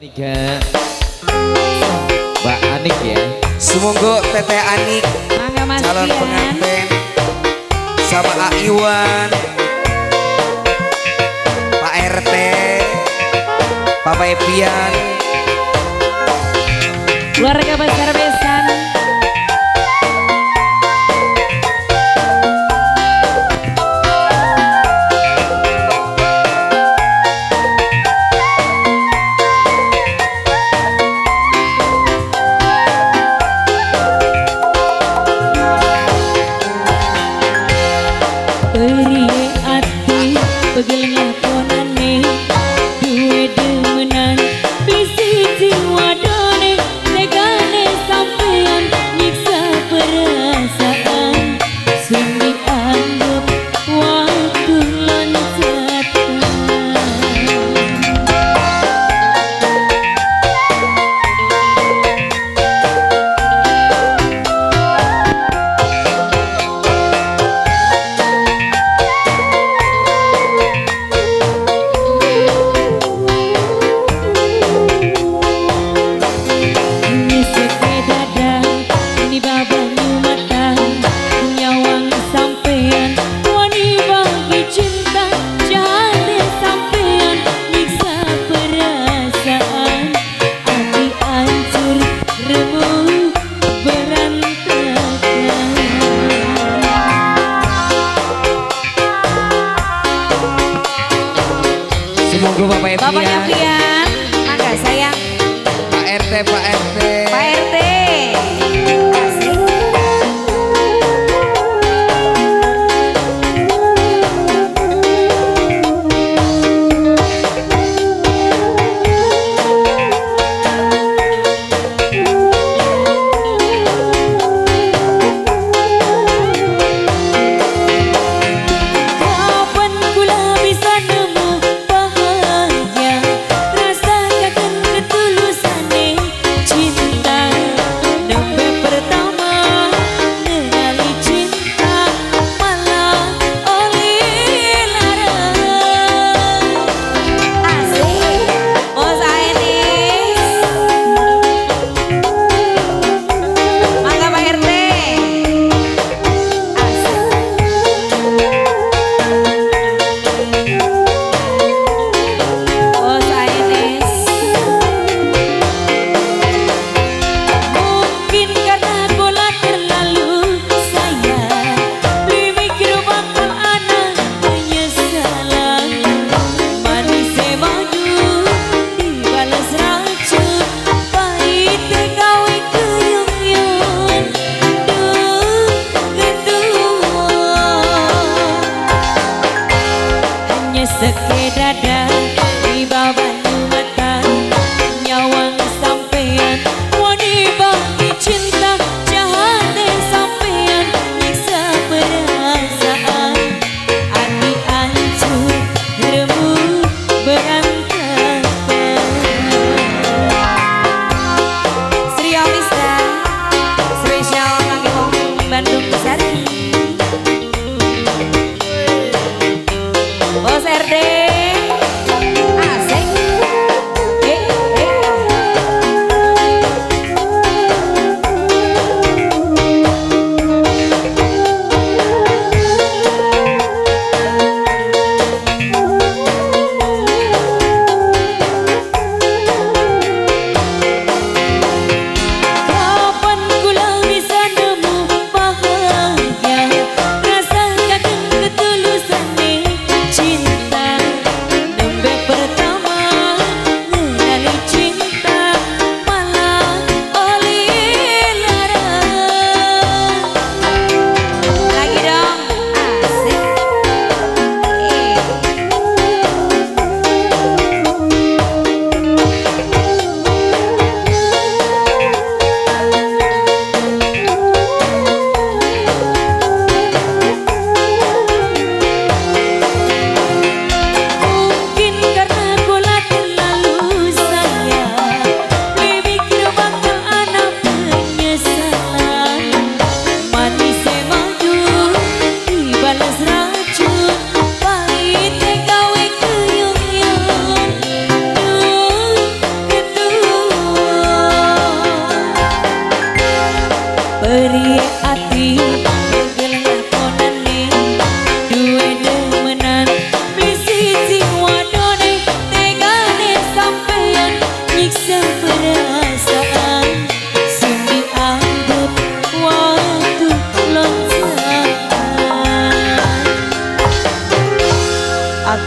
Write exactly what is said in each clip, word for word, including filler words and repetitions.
Tiga Mbak Anik ya. Semoga Teteh Anik calon pengantin sama A Iwan, Pak R T, Papa Epian, keluarga besar besan. Beriye ati pegel ngakonane duwe demenan bisiti wadone negane sampean nyiksa perasaan sing dianggap waktu loncatan. Semoga Bapak Epian, Bapaknya Epian, mangga sayang. Pak R T, Pak R T, Pak R T.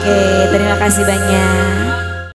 Oke, terima kasih banyak.